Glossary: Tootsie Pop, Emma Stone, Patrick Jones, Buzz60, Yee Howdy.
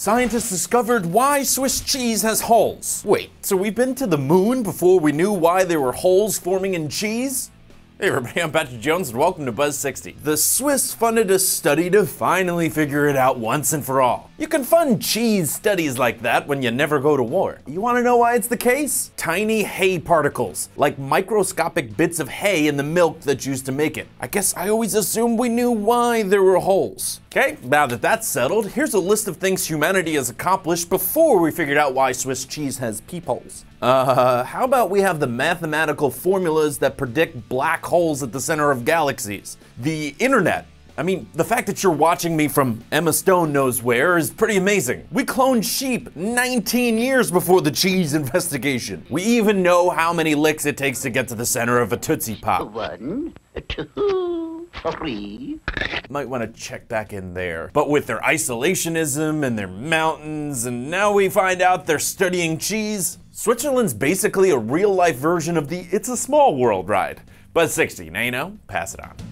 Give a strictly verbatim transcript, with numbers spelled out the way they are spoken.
Scientists discovered why Swiss cheese has holes. Wait, so we've been to the moon before we knew why there were holes forming in cheese? Hey everybody, I'm Patrick Jones and welcome to Buzz sixty. The Swiss funded a study to finally figure it out once and for all. You can fund cheese studies like that when you never go to war. You wanna know why it's the case? Tiny hay particles, like microscopic bits of hay in the milk that's used to make it. I guess I always assumed we knew why there were holes. Okay, now that that's settled, here's a list of things humanity has accomplished before we figured out why Swiss cheese has peepholes. Uh, how about we have the mathematical formulas that predict black holes at the center of galaxies? The internet. I mean, the fact that you're watching me from Emma Stone knows where is pretty amazing. We cloned sheep nineteen years before the cheese investigation. We even know how many licks it takes to get to the center of a Tootsie Pop. One, two, three. Might want to check back in there. But with their isolationism and their mountains, and now we find out they're studying cheese. Switzerland's basically a real-life version of the It's a Small World ride. Buzz sixty, now you know, pass it on.